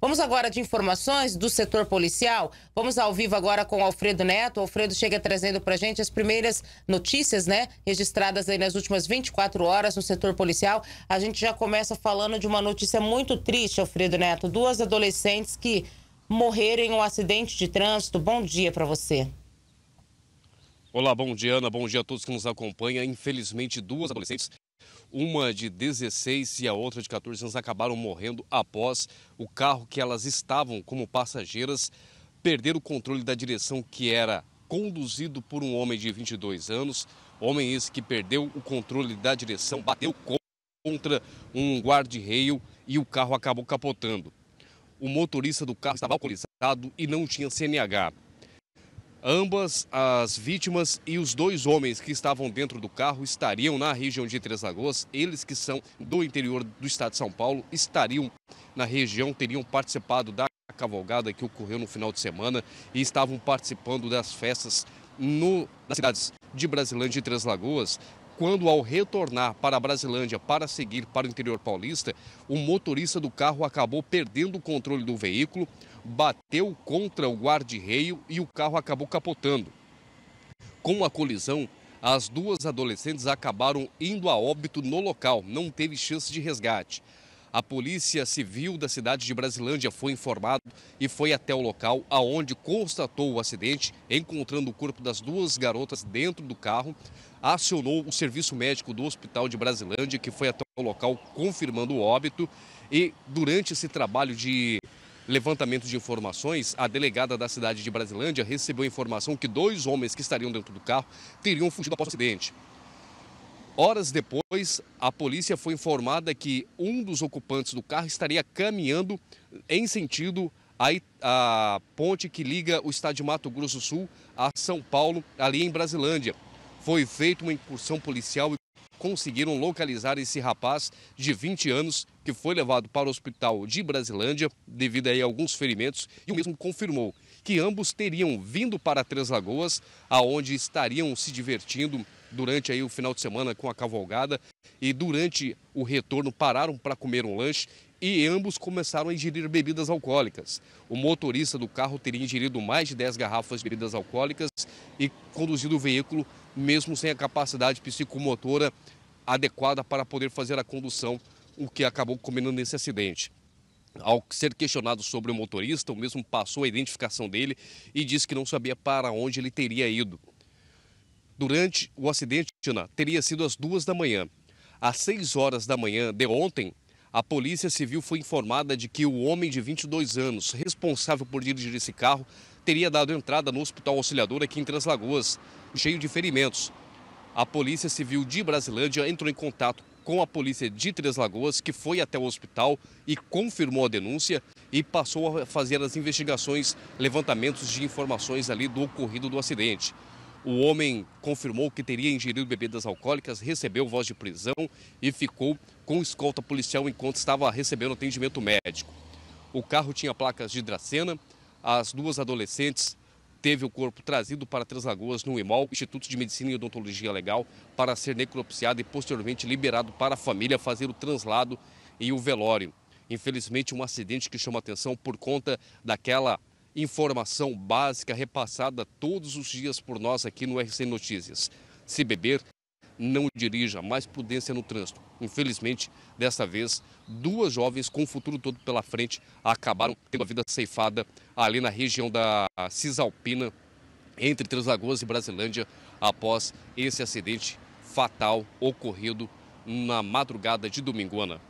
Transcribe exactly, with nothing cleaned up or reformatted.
Vamos agora de informações do setor policial. Vamos ao vivo agora com o Alfredo Neto. O Alfredo chega trazendo para a gente as primeiras notícias, né, registradas aí nas últimas vinte e quatro horas no setor policial. A gente já começa falando de uma notícia muito triste, Alfredo Neto. Duas adolescentes que morreram em um acidente de trânsito. Bom dia para você. Olá, bom dia, Ana. Bom dia a todos que nos acompanham. Infelizmente, duas adolescentes, uma de dezesseis e a outra de quatorze anos, acabaram morrendo após o carro que elas estavam como passageiras perder o controle da direção, que era conduzido por um homem de vinte e dois anos. Homem esse que perdeu o controle da direção, bateu contra um guarda-reio e o carro acabou capotando. O motorista do carro estava alcoolizado e não tinha C N H. Ambas as vítimas e os dois homens que estavam dentro do carro estariam na região de Três Lagoas. Eles que são do interior do estado de São Paulo estariam na região, teriam participado da cavalgada que ocorreu no final de semana e estavam participando das festas no, nas cidades de Brasilândia e Três Lagoas. Quando, ao retornar para a Brasilândia para seguir para o interior paulista, o motorista do carro acabou perdendo o controle do veículo, bateu contra o guarda-reio e o carro acabou capotando. Com a colisão, as duas adolescentes acabaram indo a óbito no local, não teve chance de resgate. A Polícia Civil da cidade de Brasilândia foi informada e foi até o local, aonde constatou o acidente, encontrando o corpo das duas garotas dentro do carro. Acionou o serviço médico do Hospital de Brasilândia, que foi até o local confirmando o óbito. E durante esse trabalho de levantamento de informações, a delegada da cidade de Brasilândia recebeu a informação que dois homens que estariam dentro do carro teriam fugido após o acidente. Horas depois, a polícia foi informada que um dos ocupantes do carro estaria caminhando em sentido à, à ponte que liga o estado de Mato Grosso do Sul a São Paulo, ali em Brasilândia. Foi feita uma incursão policial e conseguiram localizar esse rapaz de vinte anos que foi levado para o hospital de Brasilândia devido aí a alguns ferimentos, e o mesmo confirmou que ambos teriam vindo para Três Lagoas, aonde estariam se divertindo durante aí o final de semana com a cavalgada, e durante o retorno pararam para comer um lanche e ambos começaram a ingerir bebidas alcoólicas. O motorista do carro teria ingerido mais de dez garrafas de bebidas alcoólicas e conduzido o veículo mesmo sem a capacidade psicomotora adequada para poder fazer a condução, o que acabou culminando nesse acidente. Ao ser questionado sobre o motorista, o mesmo passou a identificação dele e disse que não sabia para onde ele teria ido. Durante o acidente, teria sido às duas da manhã. Às seis horas da manhã de ontem, a Polícia Civil foi informada de que o homem de vinte e dois anos, responsável por dirigir esse carro, teria dado entrada no Hospital Auxiliador aqui em Três Lagoas, cheio de ferimentos. A Polícia Civil de Brasilândia entrou em contato com a Polícia de Três Lagoas, que foi até o hospital e confirmou a denúncia e passou a fazer as investigações, levantamentos de informações ali do ocorrido do acidente. O homem confirmou que teria ingerido bebidas alcoólicas, recebeu voz de prisão e ficou com escolta policial enquanto estava recebendo atendimento médico. O carro tinha placas de Dracena. As duas adolescentes teve o corpo trazido para Três Lagoas no I M O L, Instituto de Medicina e Odontologia Legal, para ser necropsiado e posteriormente liberado para a família fazer o translado e o velório. Infelizmente, um acidente que chama atenção por conta daquela informação básica repassada todos os dias por nós aqui no R C Notícias. Se beber, não dirija, mais prudência no trânsito. Infelizmente, dessa vez, duas jovens com o futuro todo pela frente acabaram tendo a vida ceifada ali na região da Cisalpina, entre Três Lagoas e Brasilândia, após esse acidente fatal ocorrido na madrugada de domingo, Ana.